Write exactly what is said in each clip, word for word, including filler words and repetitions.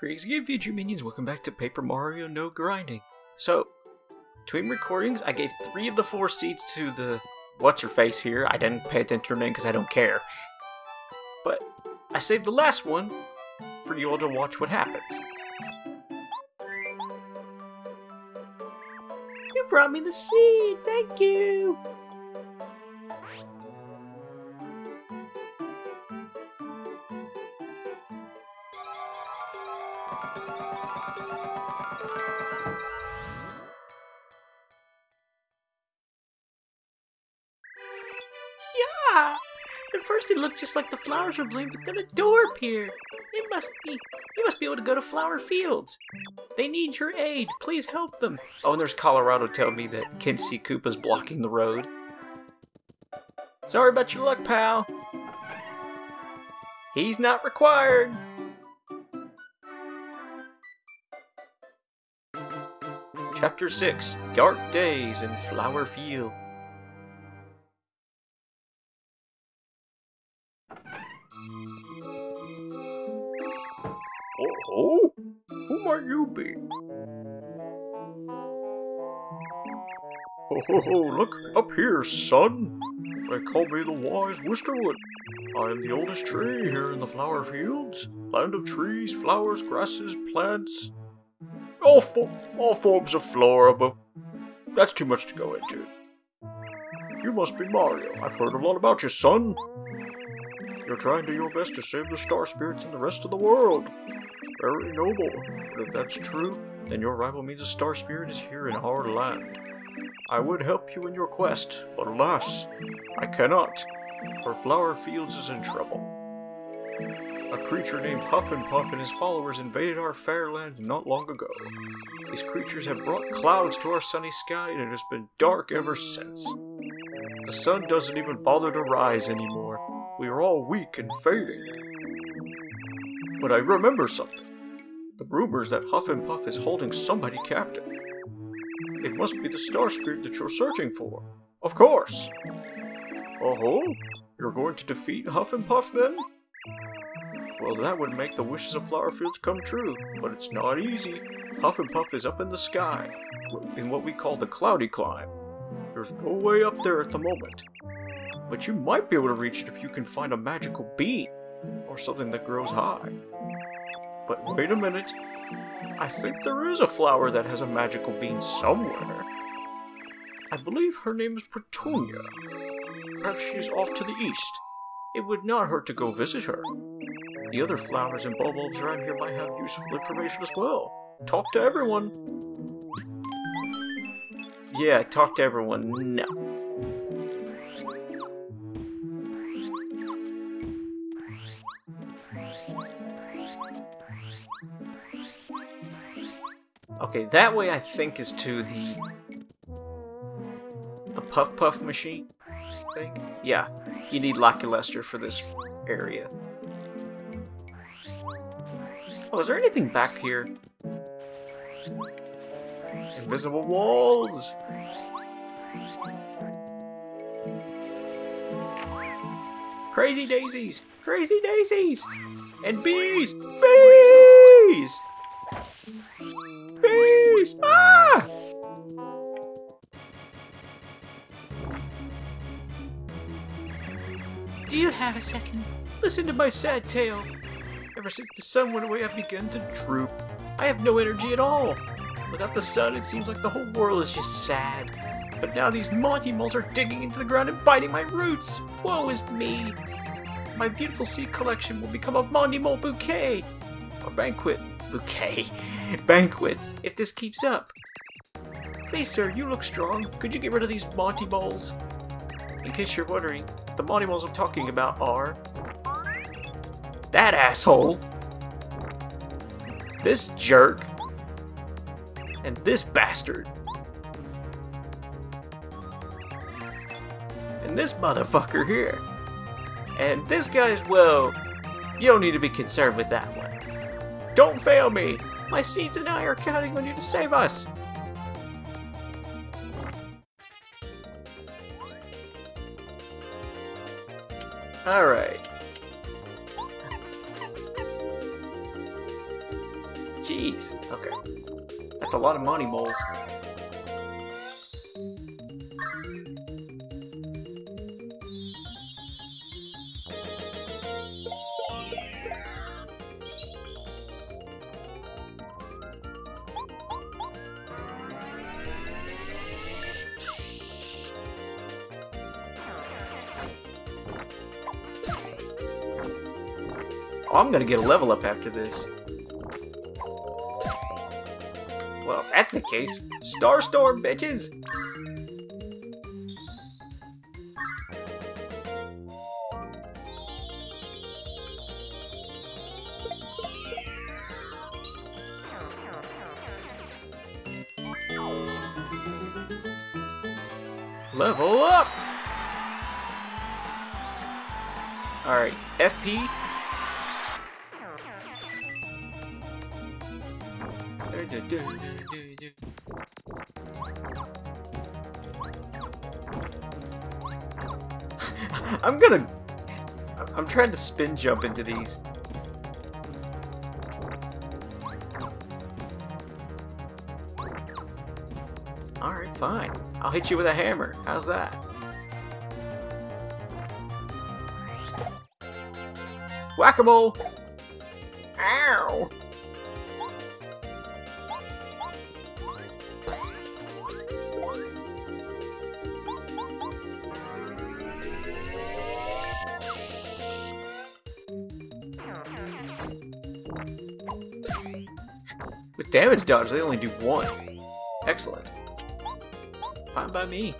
Greetings again, future minions. Welcome back to Paper Mario No Grinding. So, between recordings, I gave three of the four seeds to the what's-her-face here. I didn't pay attention to her name because I don't care. But I saved the last one for you all to watch what happens. You brought me the seed! Thank you! At first it looked just like the flowers were blooming, but then a door appeared. It must be, you must be able to go to Flower Fields. They need your aid. Please help them. Oh, and there's Colorado telling me that Kinsey Koopa's blocking the road. Sorry about your luck, pal. He's not required. Chapter six, Dark Days in Flower Field. Oh, who might you be? Ho ho ho, look up here, son. They call me the Wise Wisterwood. I am the oldest tree here in the Flower Fields. Land of trees, flowers, grasses, plants. All, fo all forms of flora, but that's too much to go into. You must be Mario. I've heard a lot about you, son. You're trying to do your best to save the star spirits and the rest of the world. Very noble, but if that's true, then your rival means a star spirit is here in our land. I would help you in your quest, but alas, I cannot, for Flower Fields is in trouble. A creature named Huff and Puff and his followers invaded our fair land not long ago. These creatures have brought clouds to our sunny sky, and it has been dark ever since. The sun doesn't even bother to rise anymore. We are all weak and fading. But I remember something. The rumors that Huff and Puff is holding somebody captive. It must be the star spirit that you're searching for. Of course! Oh-ho! You're going to defeat Huff and Puff then? Well, that would make the wishes of Flower Fields come true, but it's not easy. Huff and Puff is up in the sky, in what we call the Cloudy Climb. There's no way up there at the moment. But you might be able to reach it if you can find a magical bean, or something that grows high. But wait a minute, I think there is a flower that has a magical bean somewhere. I believe her name is Petunia. Perhaps she's off to the east. It would not hurt to go visit her. The other flowers and bulbs around here might have useful information as well. Talk to everyone. Yeah, talk to everyone, no. Okay, that way I think is to the the Puff Puff machine, I think? Yeah, you need Lucky Lester for this area. Oh, is there anything back here? Invisible walls! Crazy daisies! Crazy daisies! And bees! Bees! Bees! Ah! Do you have a second? Listen to my sad tale. Ever since the sun went away, I've begun to droop. I have no energy at all. Without the sun, it seems like the whole world is just sad. But now these Monty Moles are digging into the ground and biting my roots. Woe is me. My beautiful seed collection will become a Monty Mole bouquet. Or banquet. Bouquet. Banquet. If this keeps up. Please, sir, you look strong. Could you get rid of these Monty Moles? In case you're wondering, the Monty Moles I'm talking about are... that asshole. This jerk. And this bastard. And this motherfucker here. And this guy as well. You don't need to be concerned with that one. Don't fail me! My seeds and I are counting on you to save us! Alright. Jeez. Okay. That's a lot of Monty Moles. Oh, I'm gonna get a level up after this. Well, if that's the case, Star Storm, bitches! Level up! Alright, F P. I'm gonna... I'm trying to spin jump into these. Alright, fine. I'll hit you with a hammer. How's that? Whack-a-mole! Ow! With damage dodge, they only do one. Excellent. Fine by me.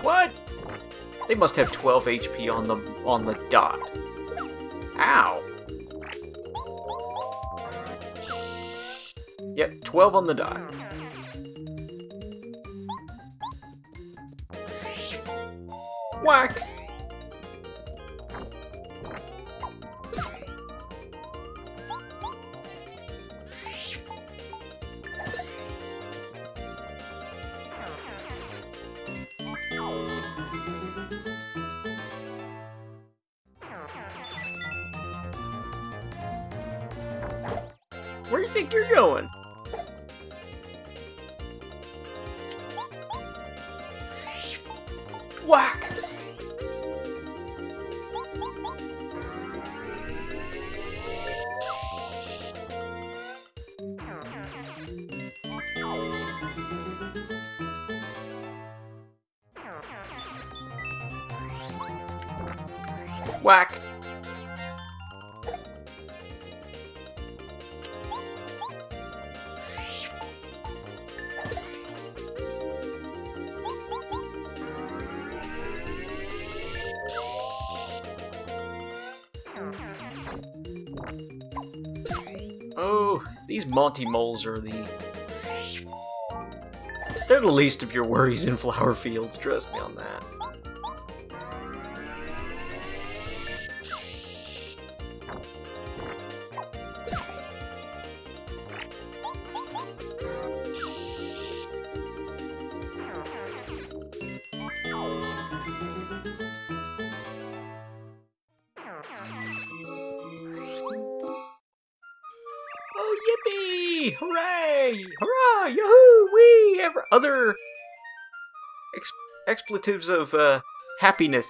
What? They must have twelve H P on the on the dot. Ow. Yep, twelve on the dot. Whack! Where do you think you're going? Whack! Whack! Oh, these Monty Moles are the... They're the least of your worries in Flower Fields, trust me on that. Yippee! Hooray! Hurrah! Yahoo! Wee! Ever other ex expletives of uh, happiness.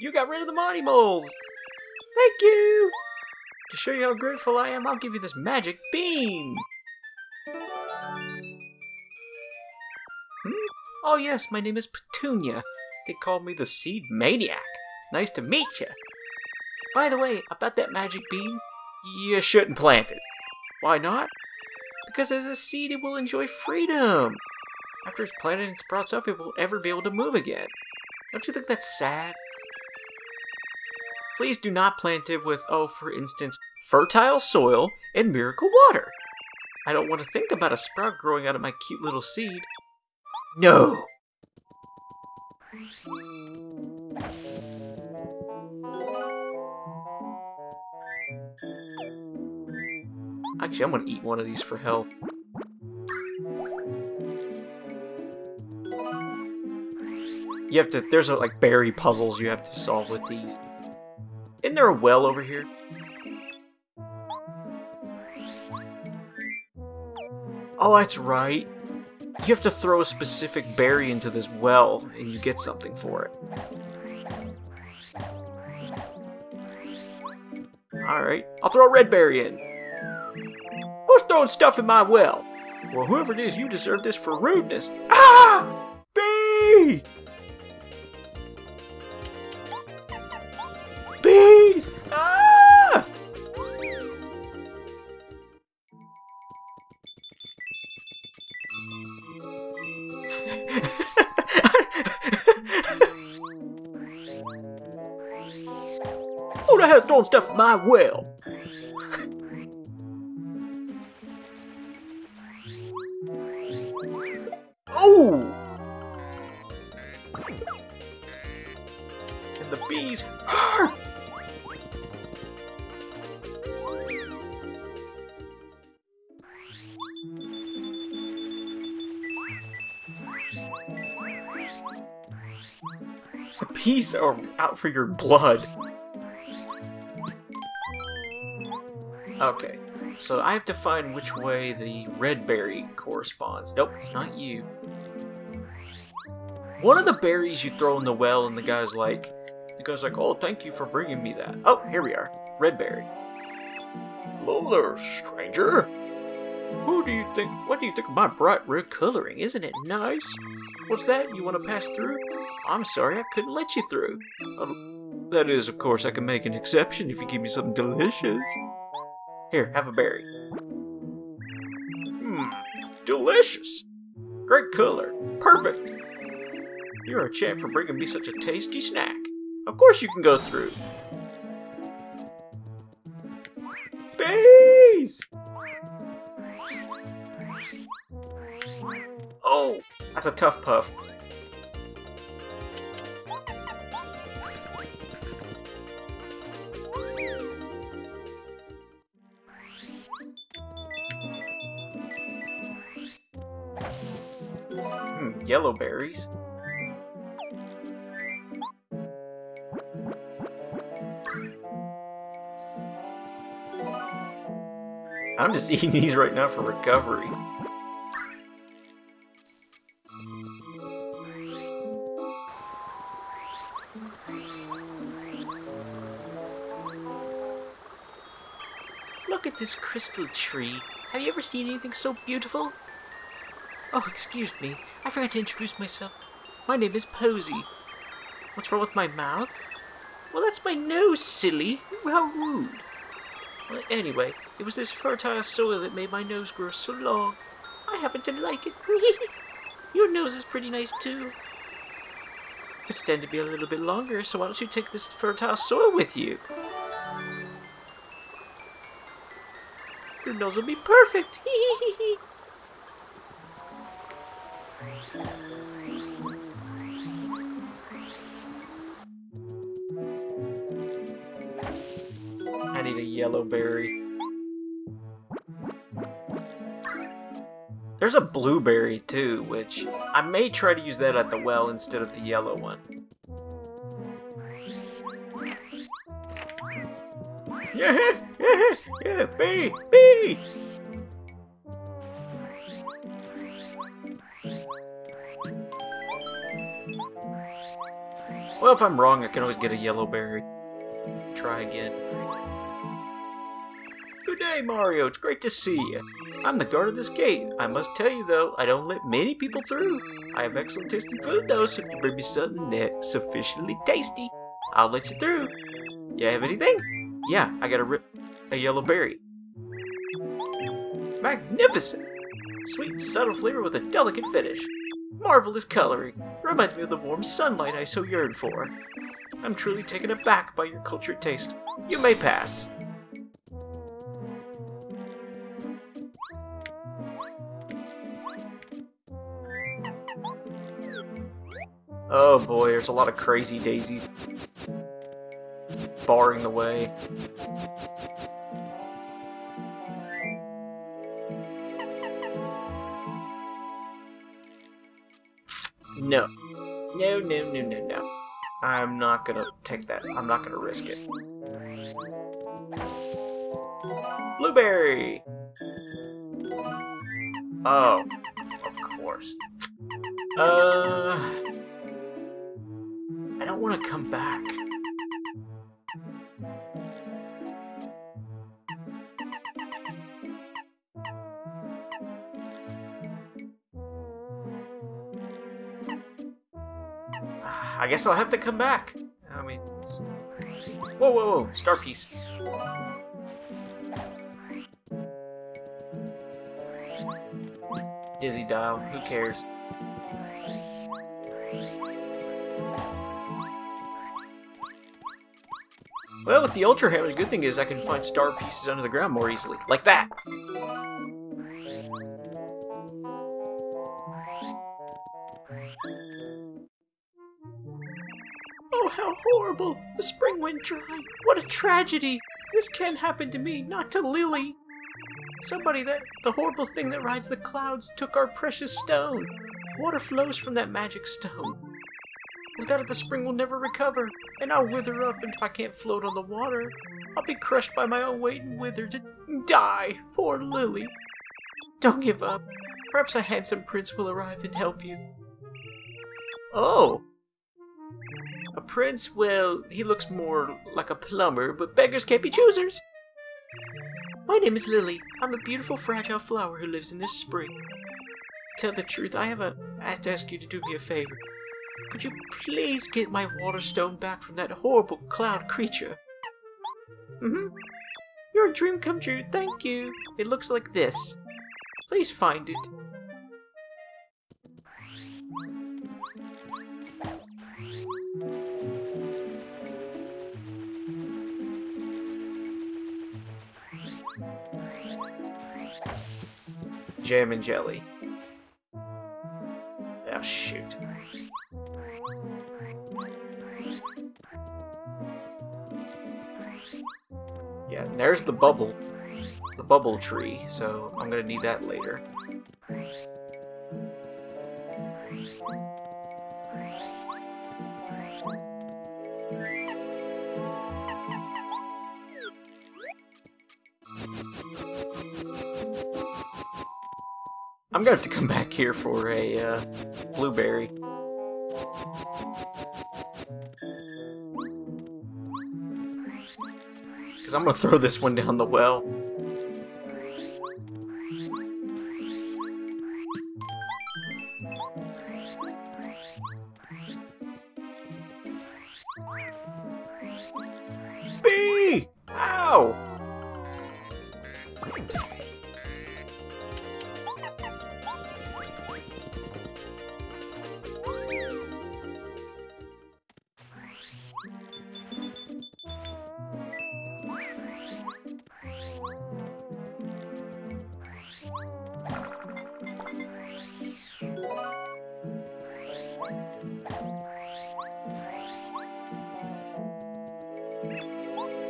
You got rid of the Monty Moles. Thank you. To show you how grateful I am, I'll give you this magic bean. Hmm? Oh yes, my name is Petunia. They call me the Seed Maniac. Nice to meet you. By the way, about that magic bean, you shouldn't plant it. Why not? Because as a seed, it will enjoy freedom. After it's planted and sprouts up, it will ever be able to move again. Don't you think that's sad? Please do not plant it with, oh, for instance, fertile soil and miracle water. I don't want to think about a sprout growing out of my cute little seed. No! Actually, I'm gonna eat one of these for health. You have to, there's a, like berry puzzles you have to solve with these. Isn't there a well over here? Oh, that's right. You have to throw a specific berry into this well and you get something for it. Alright, I'll throw a red berry in. Who's throwing stuff in my well? Well, whoever it is, you deserve this for rudeness. Ah! Bee! Bees! Ah! Who the hell throwing stuff in my well? Bees are out for your blood. Okay, so I have to find which way the red berry corresponds. Nope, it's not you. One of the berries you throw in the well, and the guy's like, the guy's like, oh, thank you for bringing me that. Oh, here we are, red berry. Hello there, stranger. Who do you think? What do you think of my bright red coloring? Isn't it nice? What's that? You want to pass through? I'm sorry, I couldn't let you through. Um, that is, of course, I can make an exception if you give me something delicious. Here, have a berry. Hmm, delicious. Great color. Perfect. You're a champ for bringing me such a tasty snack. Of course you can go through. Bees! Oh, that's a tough puff. Hmm, yellow berries. I'm just eating these right now for recovery. Look at this crystal tree. Have you ever seen anything so beautiful? Oh, excuse me. I forgot to introduce myself. My name is Posy. What's wrong with my mouth? Well, that's my nose, silly. How rude. Well, anyway, it was this fertile soil that made my nose grow so long. I happen to like it. Your nose is pretty nice, too. It could stand to be a little bit longer, so why don't you take this fertile soil with you? Your nose will be perfect. Hee. I need a yellow berry. There's a blueberry too, which I may try to use that at the well instead of the yellow one. Yeah, yeah, yeah, bee, bee! Well, if I'm wrong, I can always get a yellow berry. Try again. Good day, Mario. It's great to see you. I'm the guard of this gate. I must tell you, though, I don't let many people through. I have excellent tasting food, though, so if you bring me something that's sufficiently tasty, I'll let you through. You have anything? Yeah, I got a, ri a yellow berry. Magnificent! Sweet, subtle flavor with a delicate finish. Marvelous coloring. Reminds me of the warm sunlight I so yearned for. I'm truly taken aback by your cultured taste. You may pass. Oh boy, there's a lot of crazy daisies barring the way. No. No, no, no, no, no. I'm not gonna take that. I'm not gonna risk it. Blueberry! Oh, of course. Uh... I don't want to come back. I guess I'll have to come back. I mean... It's... Whoa, whoa, whoa, star piece. Dizzy Dow, who cares? Well, with the Ultra Hammer, the good thing is I can find star pieces under the ground more easily. Like that! Oh, how horrible! The spring went dry! What a tragedy! This can't happen to me, not to Lily! Somebody that, the horrible thing that rides the clouds, took our precious stone. Water flows from that magic stone. Without it, the spring will never recover, and I'll wither up, and if I can't float on the water, I'll be crushed by my own weight and wither to die. Poor Lily. Don't give up. Perhaps a handsome prince will arrive and help you. Oh. A prince? Well, he looks more like a plumber, but beggars can't be choosers. My name is Lily. I'm a beautiful, fragile flower who lives in this spring. Tell the truth, I have a, I have to ask you to do me a favor. Could you please get my water stone back from that horrible cloud creature? Mm-hmm. You're a dream come true, thank you. It looks like this. Please find it. Jam and jelly. Oh, shoot. Yeah, and there's the bubble. The bubble tree, so I'm gonna need that later. I'm gonna have to come back here for a uh, blueberry. Because I'm gonna throw this one down the well. Bee! Ow!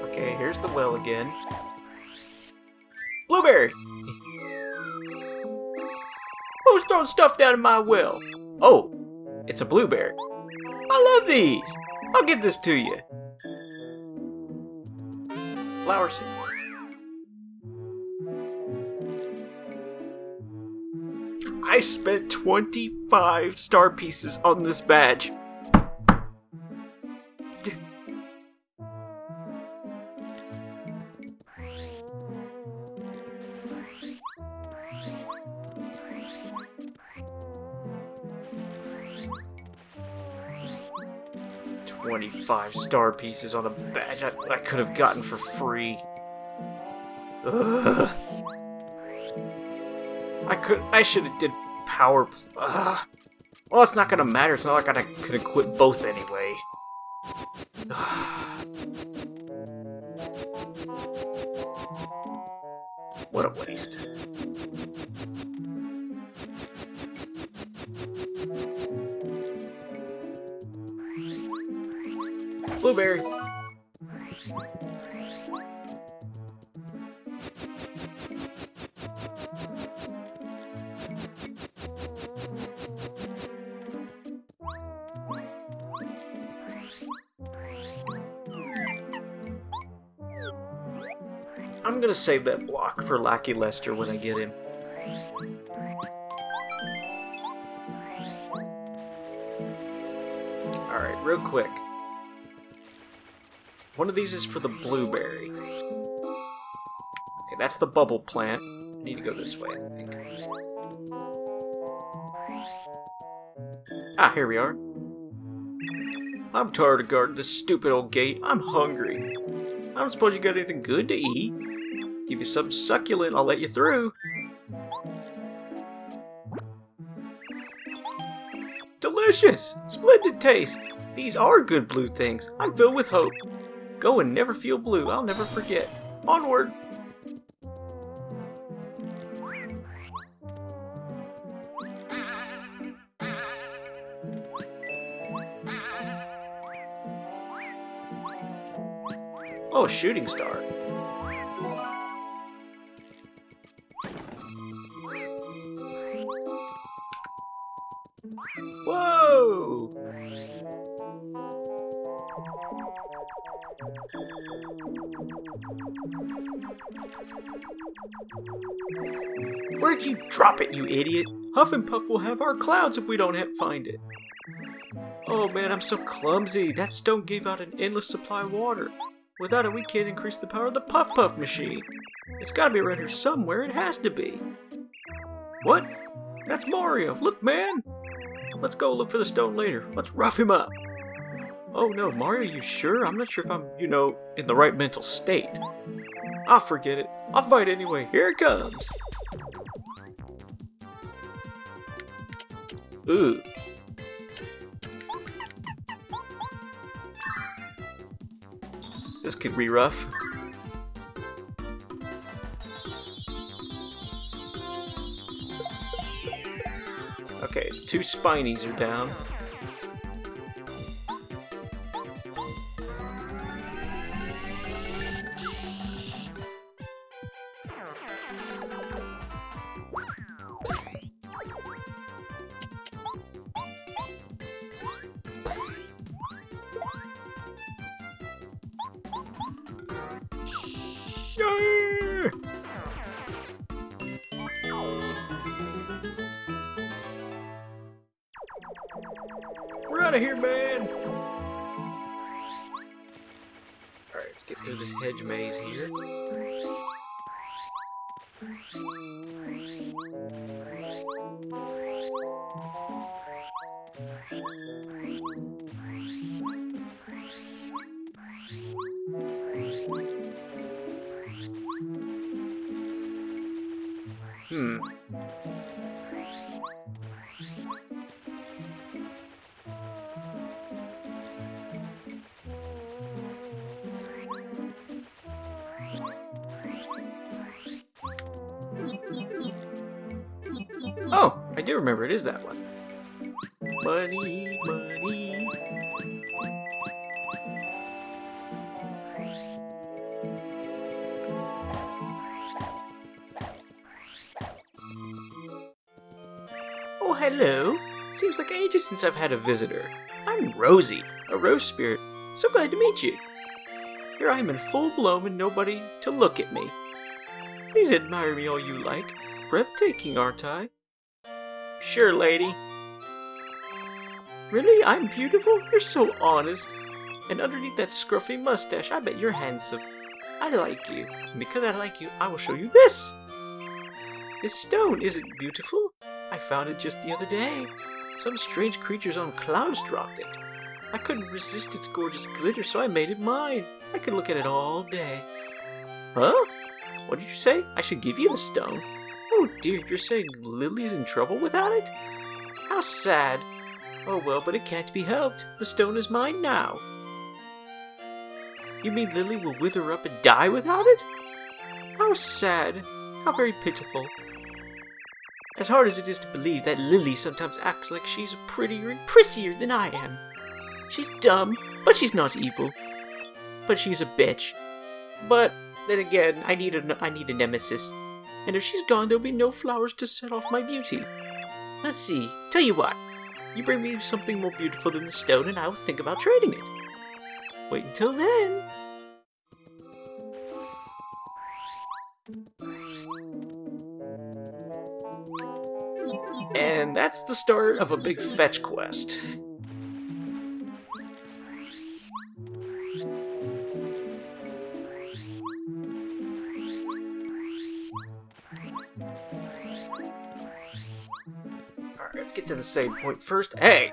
Okay, here's the well again. Blueberry! Who's throwing stuff down in my well? Oh, it's a blueberry. I love these! I'll give this to you. Flowers. I spent twenty-five star pieces on this badge. twenty-five star pieces on a badge I, I could have gotten for free. Ugh. I could I should have did power. Ugh. Well, it's not gonna matter. It's not like I could have quit both anyway. Ugh. What a waste. Blueberry. I'm gonna save that block for Lucky Lester when I get him. Alright, real quick. One of these is for the blueberry. Okay, that's the bubble plant. I need to go this way, I think. Ah, here we are. I'm tired of guarding this stupid old gate. I'm hungry. I don't suppose you got anything good to eat. Give you something succulent, I'll let you through. Delicious! Splendid taste! These are good blue things. I'm filled with hope. Go and never feel blue. I'll never forget. Onward! Oh, a shooting star. Whoa! Where'd you drop it, you idiot? Huff and Puff will have our clouds if we don't find it. Oh man, I'm so clumsy. That stone gave out an endless supply of water. Without it, we can't increase the power of the Puff Puff machine. It's gotta be around here somewhere, it has to be. What? That's Mario! Look, man! Let's go look for the stone later. Let's rough him up! Oh no, Mario, you sure? I'm not sure if I'm, you know, in the right mental state. I'll forget it. I'll fight anyway. Here it comes! Ooh. This could be rough. Okay, two spinies are down. We're out of here, man! Alright, let's get through this hedge maze here. Hmm. Oh, I do remember, it is that one. Money, money. Oh, hello. Seems like ages since I've had a visitor. I'm Rosie, a rose spirit. So glad to meet you. Here I am in full bloom and nobody to look at me. Please admire me all you like. Breathtaking, aren't I? Sure, lady. Really? I'm beautiful? You're so honest. And underneath that scruffy mustache, I bet you're handsome. I like you. And because I like you, I will show you this. This stone isn't beautiful. I found it just the other day. Some strange creatures on clouds dropped it. I couldn't resist its gorgeous glitter, so I made it mine. I could look at it all day. Huh? What did you say? I should give you the stone. Oh dear, you're saying Lily's in trouble without it? How sad. Oh well, but it can't be helped. The stone is mine now. You mean Lily will wither up and die without it? How sad. How very pitiful. As hard as it is to believe that Lily sometimes acts like she's prettier and prissier than I am. She's dumb, but she's not evil. But she's a bitch. But then again, I need a, I need a nemesis. And if she's gone, there'll be no flowers to set off my beauty. Let's see. Tell you what. You bring me something more beautiful than the stone, and I will think about trading it. Wait until then. and that's the start of a big fetch quest. Alright, let's get to the save point first. Hey!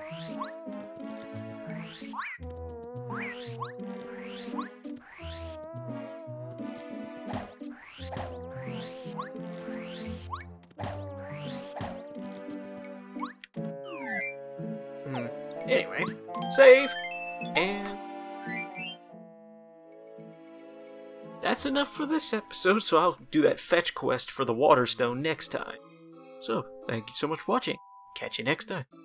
Anyway, save, and that's enough for this episode, so I'll do that fetch quest for the Waterstone next time. So, thank you so much for watching. Catch you next time.